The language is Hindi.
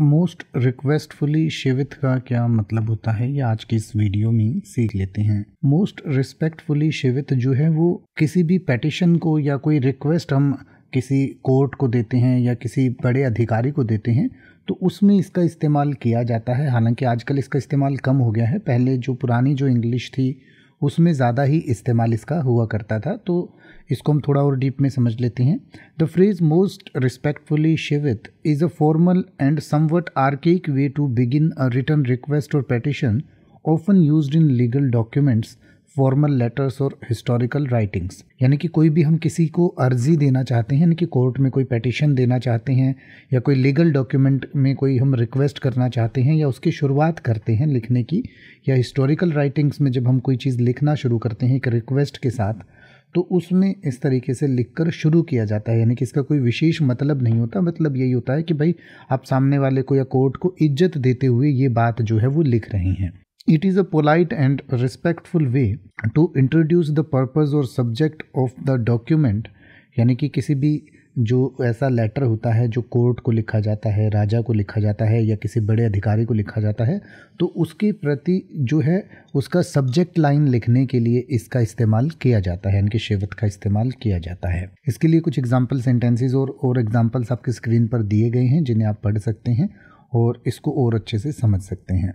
मोस्ट रिक्वेस्टफुली शिवित का क्या मतलब होता है ये आज की इस वीडियो में सीख लेते हैं। मोस्ट रिस्पेक्टफुली शिवित जो है वो किसी भी पेटिशन को या कोई रिक्वेस्ट हम किसी कोर्ट को देते हैं या किसी बड़े अधिकारी को देते हैं तो उसमें इसका इस्तेमाल किया जाता है। हालांकि आजकल इसका इस्तेमाल कम हो गया है, पहले जो पुरानी जो इंग्लिश थी उसमें ज़्यादा ही इस्तेमाल इसका हुआ करता था। तो इसको हम थोड़ा और डीप में समझ लेते हैं। The phrase most respectfully शिवित is a formal and somewhat archaic way to begin a written request और petition, often used in legal documents, formal letters और हिस्टोरिकल राइटिंग्स। यानी कि कोई भी हम किसी को अर्जी देना चाहते हैं, यानी कि कोर्ट में कोई पेटिशन देना चाहते हैं या कोई लीगल डॉक्यूमेंट में कोई हम रिक्वेस्ट करना चाहते हैं या उसकी शुरुआत करते हैं लिखने की, या हिस्टोरिकल राइटिंग्स में जब हम कोई चीज़ लिखना शुरू करते हैं एक रिक्वेस्ट के साथ, तो उसमें इस तरीके से लिखकर शुरू किया जाता है। यानी कि इसका कोई विशेष मतलब नहीं होता, मतलब यही होता है कि भाई आप सामने वाले को या कोर्ट को इज्जत देते हुए ये बात जो है वो लिख रहे हैं। It is a polite and respectful way to introduce the purpose or subject of the document। यानी कि किसी भी जो ऐसा लेटर होता है जो कोर्ट को लिखा जाता है, राजा को लिखा जाता है या किसी बड़े अधिकारी को लिखा जाता है, तो उसके प्रति जो है उसका सब्जेक्ट लाइन लिखने के लिए इसका इस्तेमाल किया जाता है, यानी कि शिवित का इस्तेमाल किया जाता है। इसके लिए कुछ एग्जाम्पल सेंटेंसेज और एग्जाम्पल्स आपके स्क्रीन पर दिए गए हैं जिन्हें आप पढ़ सकते हैं और इसको और अच्छे से समझ सकते हैं।